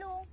dulu.